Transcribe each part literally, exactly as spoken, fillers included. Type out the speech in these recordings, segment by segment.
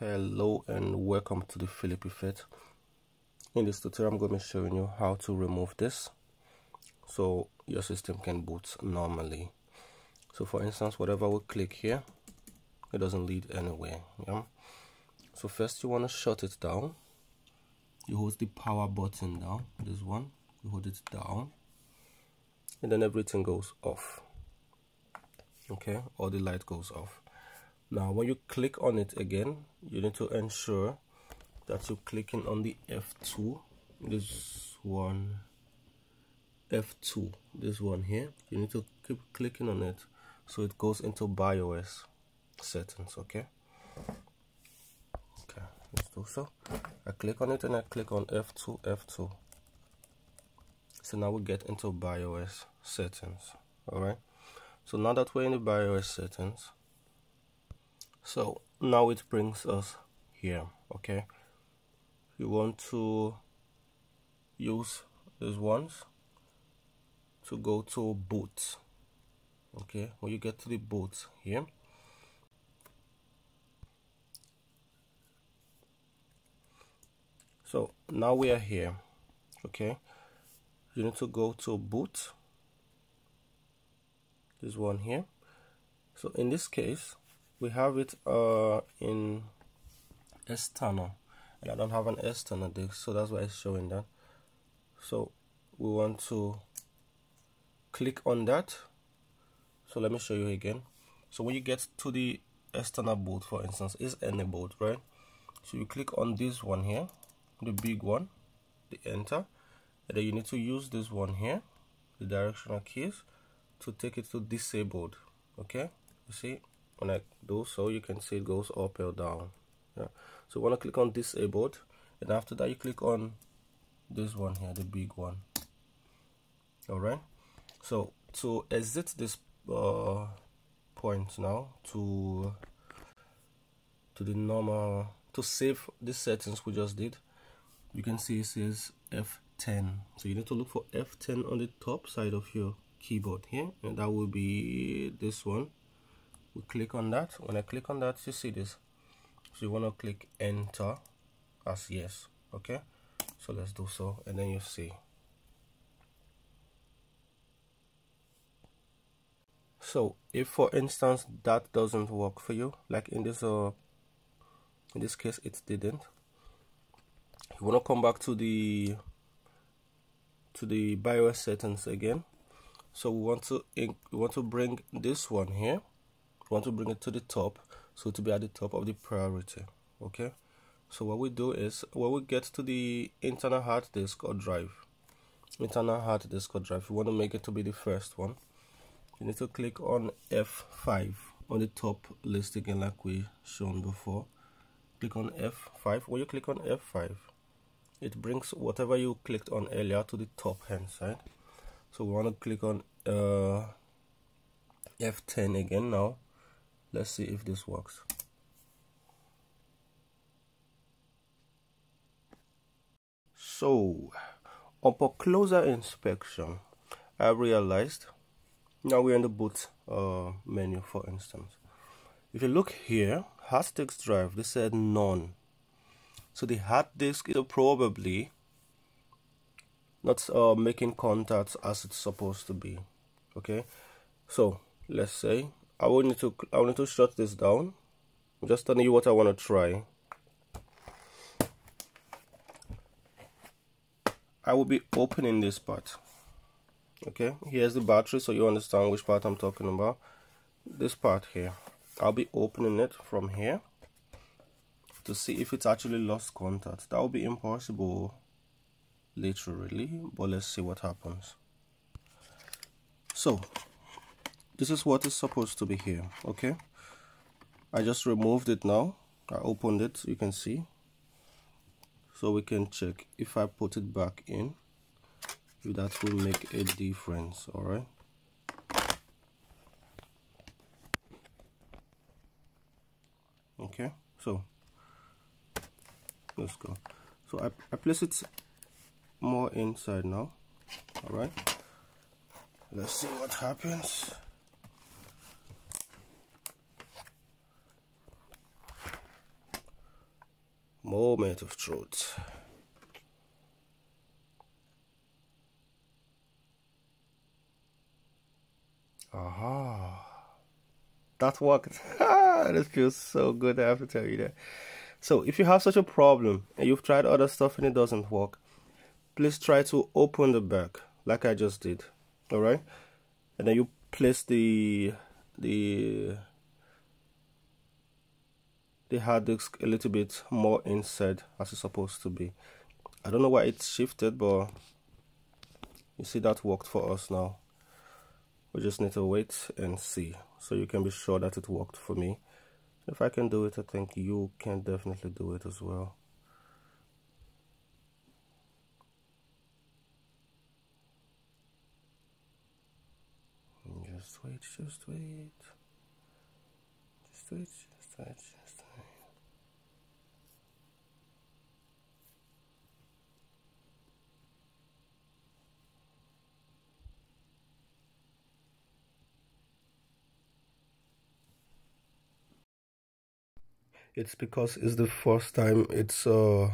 Hello and welcome to the Philip Effect. In this tutorial I'm going to be showing you how to remove this so your system can boot normally. So for instance, whatever we click here, it doesn't lead anywhere. Yeah? So first you want to shut it down. You hold the power button down, this one, you hold it down, and then everything goes off. Okay, all the light goes off. Now when you click on it again, you need to ensure that you're clicking on the F two, this one, F two, this one here. You need to keep clicking on it so it goes into BIOS settings. Okay, okay, let's do so. I click on it and I click on F two, F two. So now we get into BIOS settings. Alright, so now that we're in the BIOS settings, so now it brings us here. Okay, you want to use these ones to go to boot. Okay, when you get to the boot here, so now we are here. Okay, you need to go to boot, this one here. So in this case we have it uh, in external, and I don't have an external disk, so that's why it's showing that. So we want to click on that. So let me show you again. So when you get to the external boot, for instance, is enabled, right? So you click on this one here, the big one, the enter, and then you need to use this one here, the directional keys, to take it to disabled. Okay, you see? When I do so, you can see it goes up or down. Yeah. So you want to click on disabled, and after that you click on this one here, the big one. Alright, so to exit this uh, point now to to the normal, to save the settings we just did, you can see it says F ten. So you need to look for F ten on the top side of your keyboard here, and that will be this one. We click on that. When I click on that, you see this. So you want to click enter as yes. Okay, so let's do so, and then you see. So if for instance that doesn't work for you, like in this uh in this case it didn't, you want to come back to the to the BIOS settings again. So we want to we want to bring this one here, want to bring it to the top, so to be at the top of the priority. Okay, so what we do is, when we get to the internal hard disk or drive, internal hard disk or drive, you want to make it to be the first one. You need to click on F five on the top list again, like we shown before. Click on F five. When you click on F five, it brings whatever you clicked on earlier to the top hand side. So we want to click on uh, F ten again now. Let's see if this works. So, upon closer inspection, I realized, now we're in the boot uh, menu for instance. If you look here, hard disk drive, they said none. So the hard disk is probably not uh, making contacts as it's supposed to be. Okay, so let's say I will need to I will need to shut this down. I'm just telling you what I want to try. I will be opening this part. Okay, here's the battery, so you understand which part I'm talking about. This part here, I'll be opening it from here to see if it's actually lost contact. That will be impossible, literally, but let's see what happens. So this is what is supposed to be here. Okay, I just removed it now. I opened it, you can see. So we can check if I put it back in, if that will make a difference. All right, okay, so let's go. So I, I place it more inside now. All right, let's see what happens. moment of truth. Aha. That worked. This feels so good, I have to tell you that. So if you have such a problem and you've tried other stuff and it doesn't work, please try to open the back like I just did. Alright? And then you place the the the hard disk a little bit more inside as it's supposed to be. I don't know why it shifted, but you see that worked for us now. We just need to wait and see, so you can be sure that it worked for me. If I can do it, I think you can definitely do it as well. Just wait, just wait. Just wait, just wait, just wait. It's because it's the first time it's uh, uh,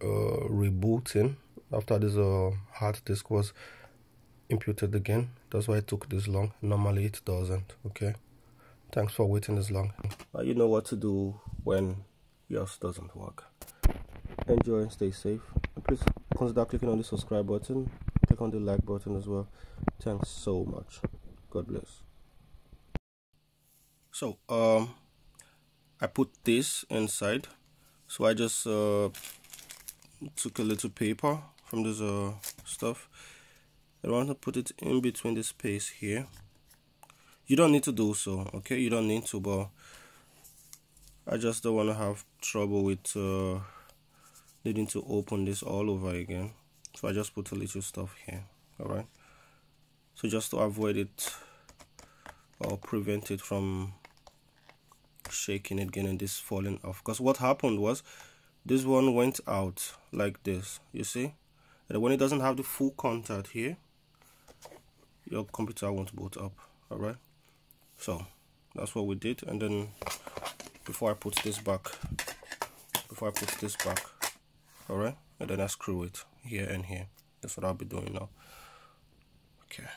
rebooting after this uh, hard disk was imputed again. That's why it took this long. Normally it doesn't. Okay, thanks for waiting this long. Uh, you know what to do when yours doesn't work. Enjoy, stay safe, and please consider clicking on the subscribe button. Click on the like button as well. Thanks so much. God bless. So um I put this inside, so I just uh, took a little paper from this uh, stuff. I want to put it in between this space here. You don't need to do so, okay? You don't need to, but I just don't want to have trouble with uh, needing to open this all over again. So I just put a little stuff here, alright? So just to avoid it or prevent it from shaking it again and this falling off, because what happened was this one went out like this, you see, and when it doesn't have the full contact here, your computer won't boot up. All right so that's what we did. And then before I put this back before I put this back all right and then I screw it here and here. That's what I'll be doing now. Okay.